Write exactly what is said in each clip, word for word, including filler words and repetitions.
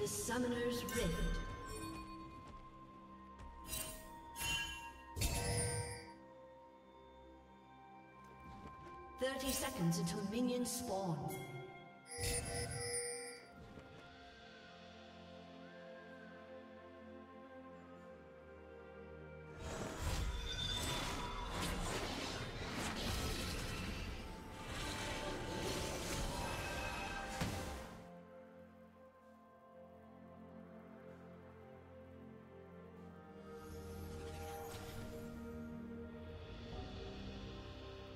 to Summoner's Rift. Thirty seconds until minions spawn.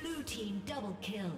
Blue team double kill.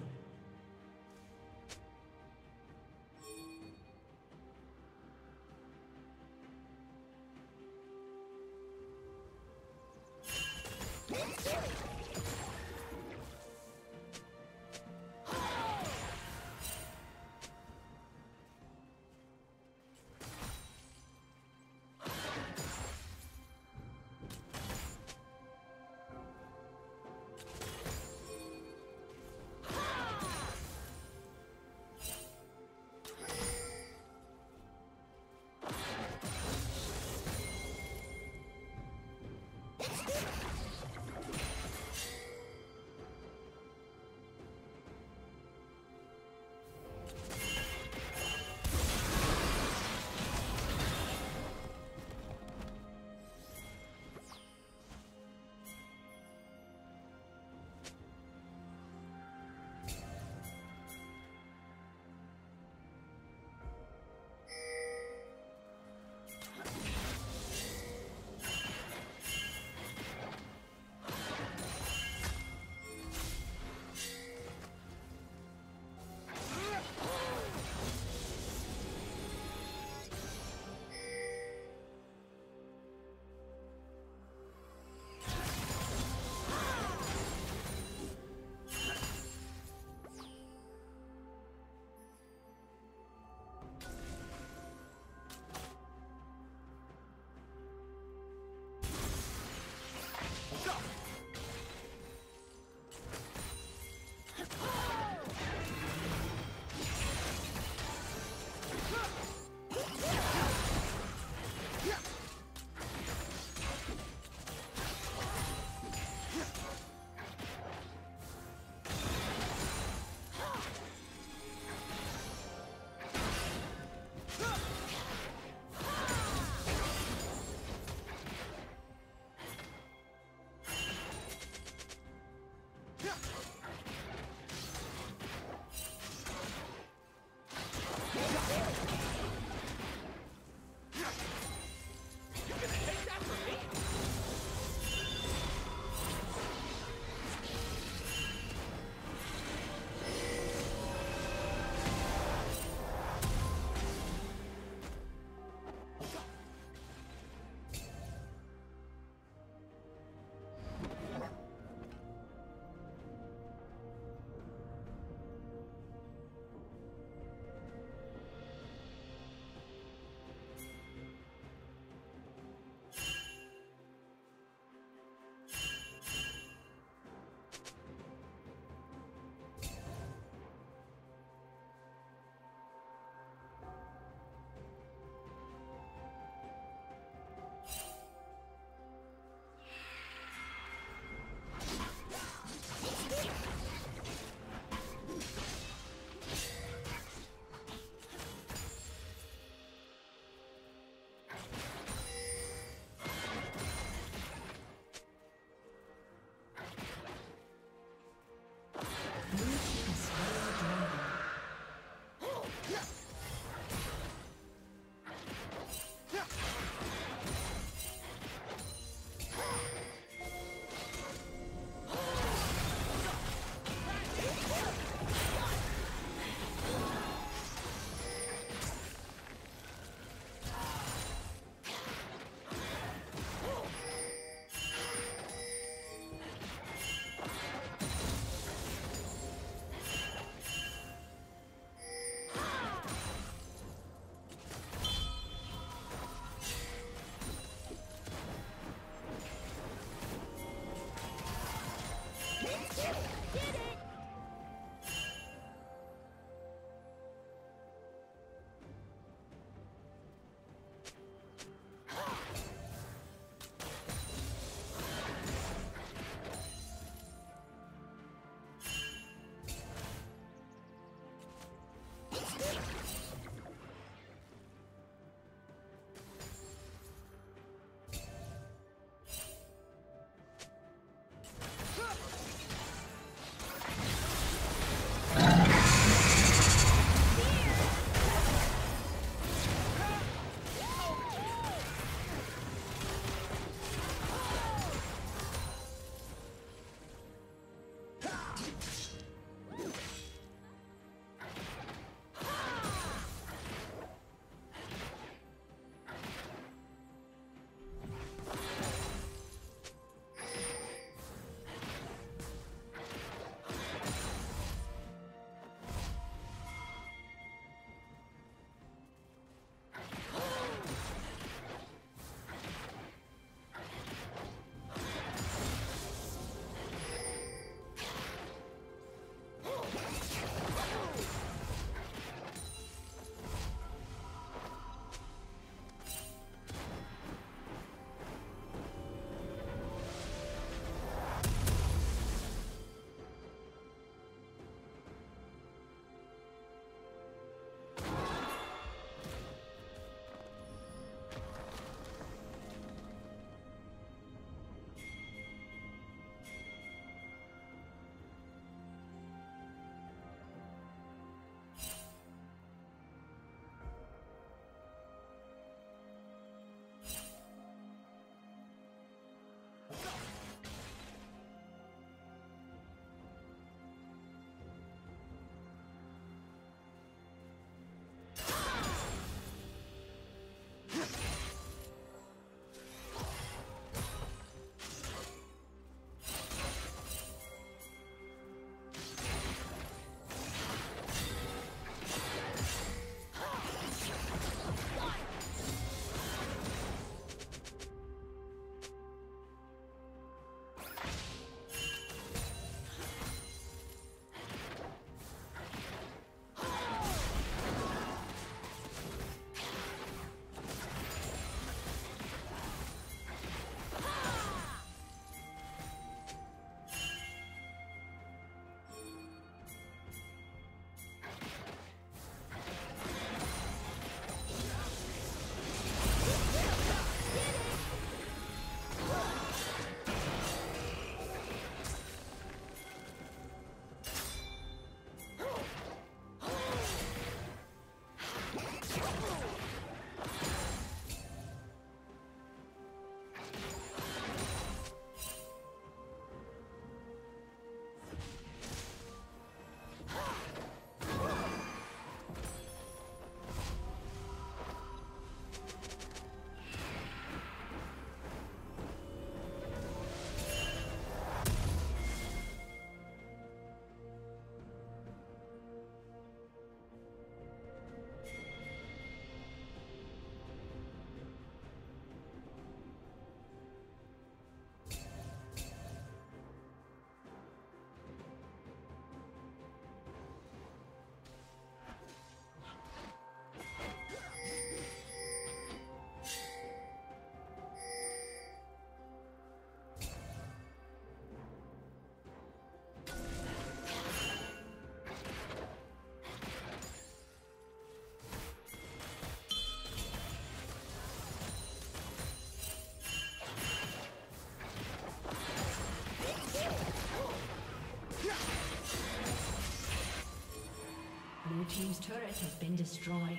has been destroyed.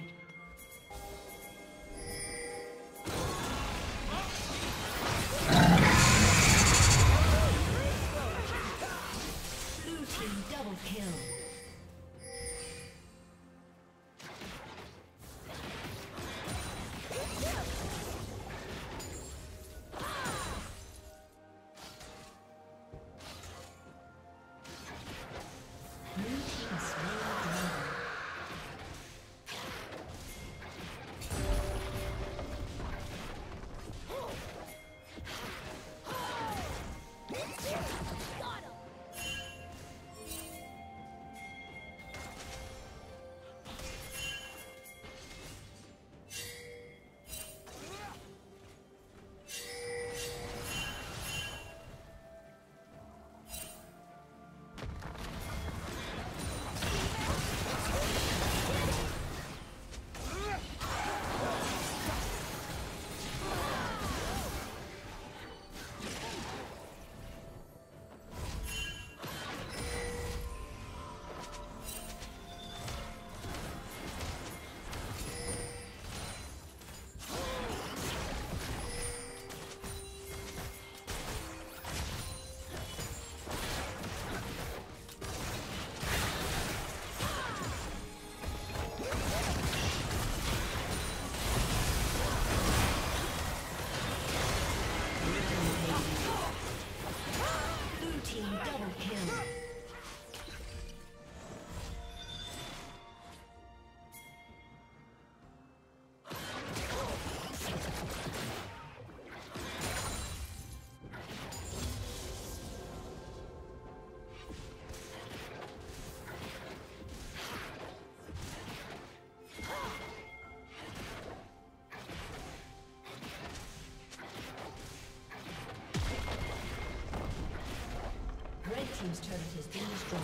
Red team's turret has been destroyed.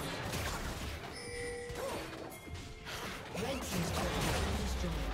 Red team's turret has been destroyed.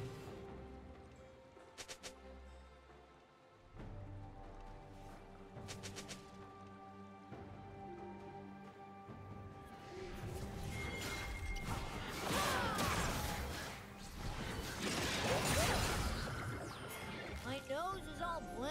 My nose is all blue.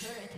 turret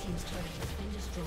His turret has been destroyed.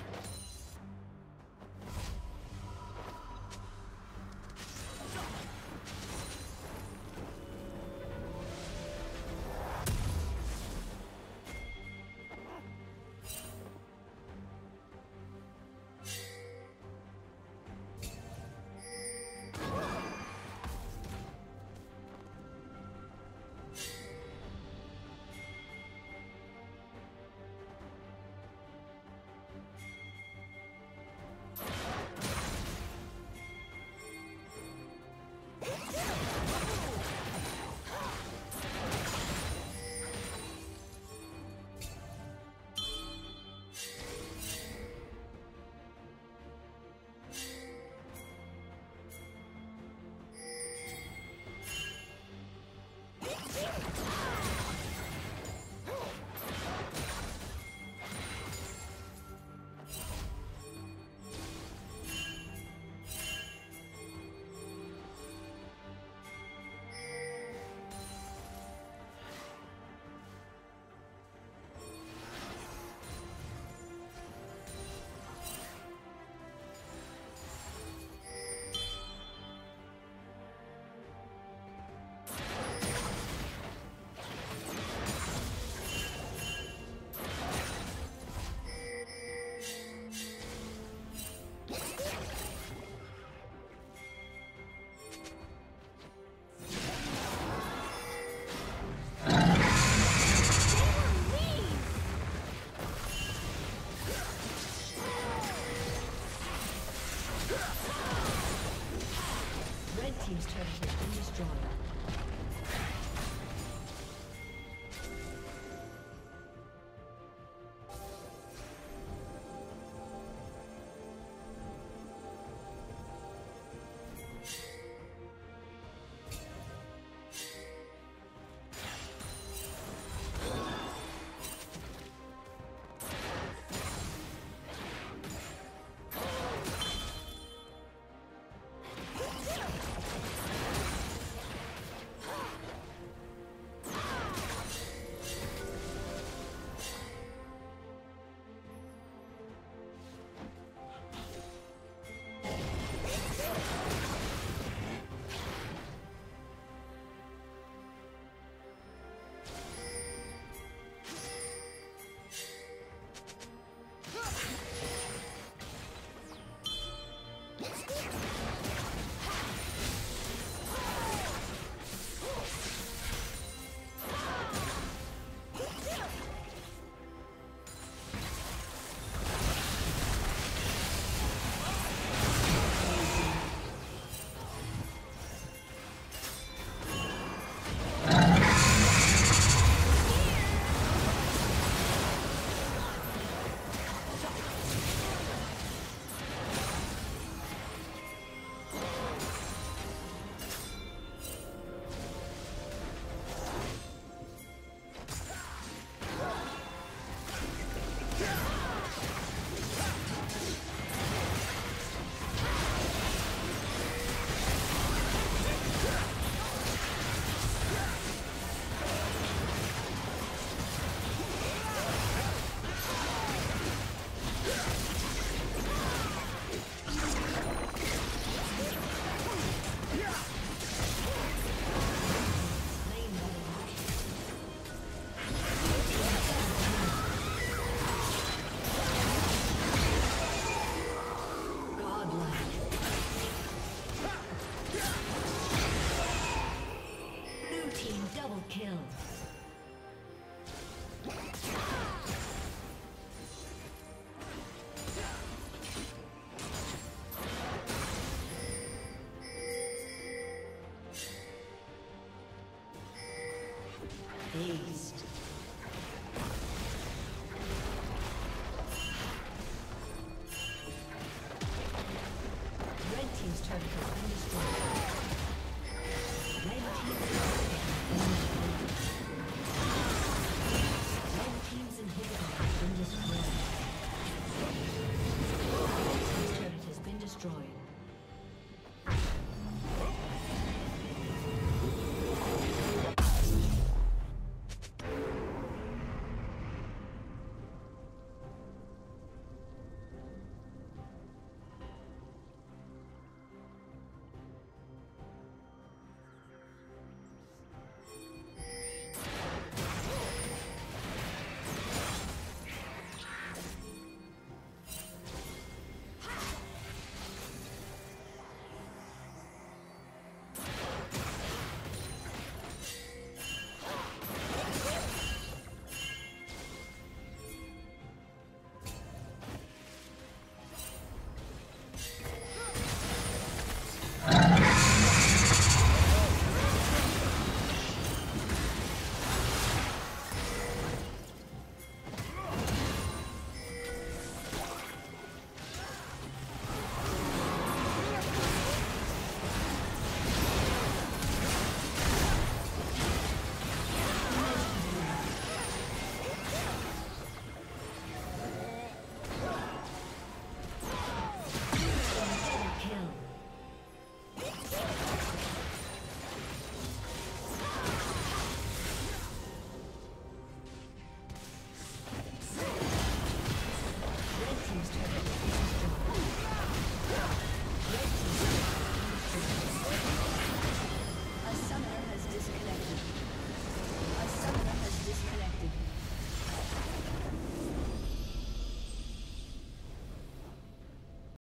Red team's turret has been destroyed.